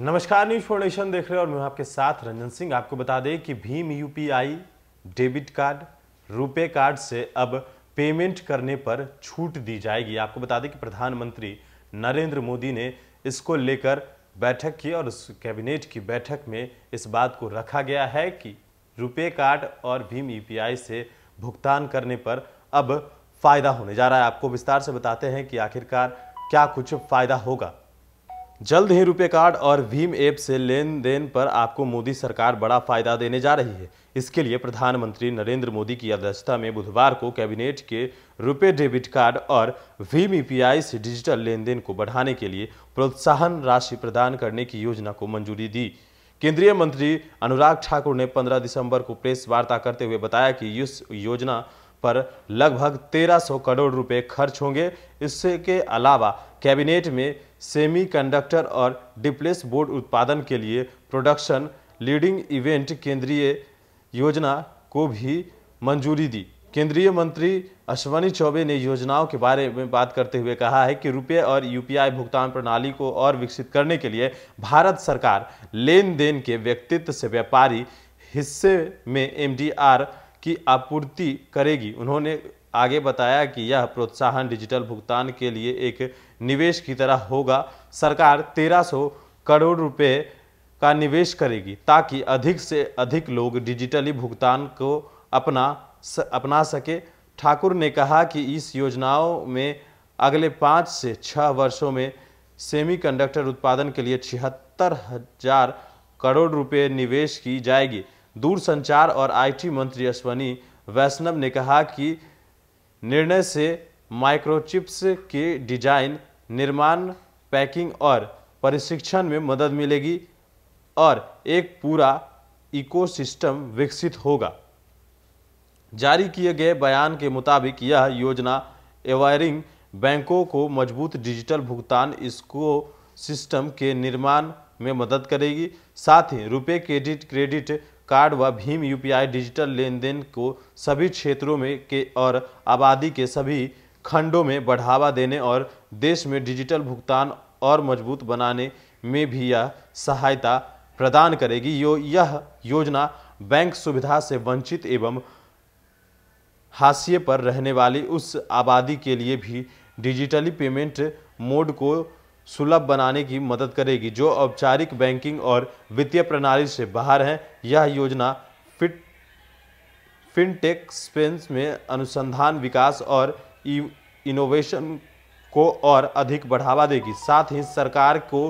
नमस्कार, news foundation देख रहे हैं और मैं आपके साथ रंजन सिंह। आपको बता दें कि भीम UPI debit card RuPay card से अब पेमेंट करने पर छूट दी जाएगी। आपको बता दें कि प्रधानमंत्री नरेंद्र मोदी ने इसको लेकर बैठक की और उस कैबिनेट की बैठक में इस बात को रखा गया है कि रुपए कार्ड और भीम यूपीआई से भुगतान करने पर अब फायदा होने जा रहा है। आपको विस्तार से बताते हैं कि आखिरकार क्या कुछ फायदा होगा। जल्द ही रुपए कार्ड और भीम ऐप से लेन देन पर आपको मोदी सरकार बड़ा फायदा देने जा रही है। इसके लिए प्रधानमंत्री नरेंद्र मोदी की अध्यक्षता में बुधवार को कैबिनेट के रुपए डेबिट कार्ड और भीम यूपीआई से डिजिटल लेन देन को बढ़ाने के लिए प्रोत्साहन राशि प्रदान करने की योजना को मंजूरी दी। केंद्रीय मंत्री अनुराग ठाकुर ने 15 दिसंबर को प्रेस वार्ता करते हुए बताया कि इस योजना पर लगभग 1300 करोड़ रुपए खर्च होंगे। इसके अलावा कैबिनेट में सेमीकंडक्टर और डिप्लेस बोर्ड उत्पादन के लिए प्रोडक्शन लीडिंग इवेंट केंद्रीय योजना को भी मंजूरी दी। केंद्रीय मंत्री अश्विनी चौबे ने योजनाओं के बारे में बात करते हुए कहा है कि रुपए और यूपीआई भुगतान प्रणाली को और विकसित करने के लिए भारत सरकार लेन देन के व्यक्तित्व से व्यापारी हिस्से में MDR की आपूर्ति करेगी। उन्होंने आगे बताया कि यह प्रोत्साहन डिजिटल भुगतान के लिए एक निवेश की तरह होगा। सरकार 1300 करोड़ रुपए का निवेश करेगी ताकि अधिक से अधिक लोग डिजिटली भुगतान को अपना सके। ठाकुर ने कहा कि इस योजनाओं में अगले 5 से 6 वर्षों में सेमीकंडक्टर उत्पादन के लिए 76,000 करोड़ रुपए निवेश की जाएगी। दूरसंचार और IT मंत्री अश्विनी वैष्णव ने कहा कि निर्णय से माइक्रोचिप्स के डिजाइन, निर्माण, पैकिंग और प्रशिक्षण में मदद मिलेगी और एक पूरा इकोसिस्टम विकसित होगा। जारी किए गए बयान के मुताबिक यह योजना एवायरिंग बैंकों को मजबूत डिजिटल भुगतान इकोसिस्टम के निर्माण में मदद करेगी। साथ ही रुपए क्रेडिट कार्ड व भीम UPI डिजिटल लेन देन को सभी क्षेत्रों में के और आबादी के सभी खंडों में बढ़ावा देने और देश में डिजिटल भुगतान और मजबूत बनाने में भी यह सहायता प्रदान करेगी। यह योजना बैंक सुविधा से वंचित एवं हाशिए पर रहने वाली उस आबादी के लिए भी डिजिटली पेमेंट मोड को सुलभ बनाने की मदद करेगी जो औपचारिक बैंकिंग और वित्तीय प्रणाली से बाहर हैं। यह योजना फिनटेक स्पेस में अनुसंधान, विकास और इनोवेशन को और अधिक बढ़ावा देगी। साथ ही सरकार को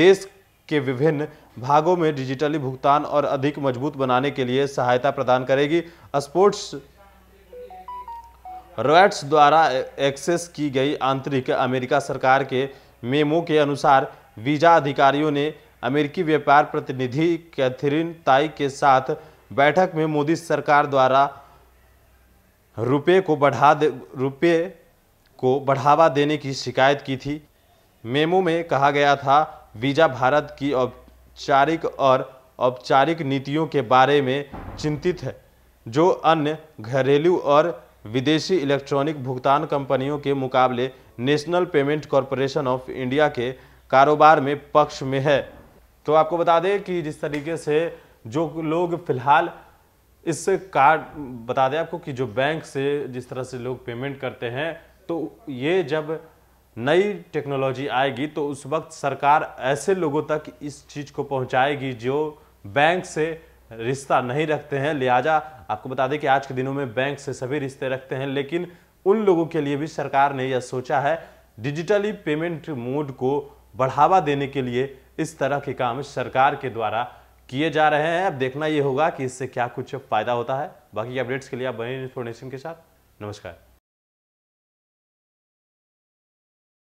देश के विभिन्न भागों में डिजिटली भुगतान और अधिक मजबूत बनाने के लिए सहायता प्रदान करेगी। स्पोर्ट्स रॉयट्स द्वारा एक्सेस की गई आंतरिक अमेरिका सरकार के मेमो के अनुसार वीजा अधिकारियों ने अमेरिकी व्यापार प्रतिनिधि कैथरीन ताई के साथ बैठक में मोदी सरकार द्वारा रुपए को बढ़ावा देने की शिकायत की थी। मेमो में कहा गया था वीजा भारत की औपचारिक नीतियों के बारे में चिंतित है जो अन्य घरेलू और विदेशी इलेक्ट्रॉनिक भुगतान कंपनियों के मुकाबले national payment corporation of India के कारोबार में पक्ष में है। तो आपको बता दें कि जिस तरीके से जो लोग फिलहाल इस कार्ड बता दें आपको कि जो बैंक से जिस तरह से लोग पेमेंट करते हैं तो ये जब नई टेक्नोलॉजी आएगी तो उस वक्त सरकार ऐसे लोगों तक इस चीज़ को पहुंचाएगी जो बैंक से रिश्ता नहीं रखते हैं। लिहाजा आपको बता दें कि आज के दिनों में बैंक से सभी रिश्ते रखते हैं, लेकिन उन लोगों के लिए भी सरकार ने यह सोचा है डिजिटली पेमेंट मोड को बढ़ावा देने के लिए इस तरह के काम सरकार के द्वारा किए जा रहे हैं। अब देखना ये होगा कि इससे क्या कुछ फायदा होता है। बाकी अपडेट्स के लिए आप बने इन्फॉर्मेशन के साथ। नमस्कार।